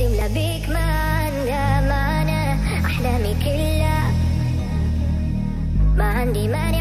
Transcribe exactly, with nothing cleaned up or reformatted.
تملى بيك ما عندها معنى أحلامي كلها ما عندي مانع.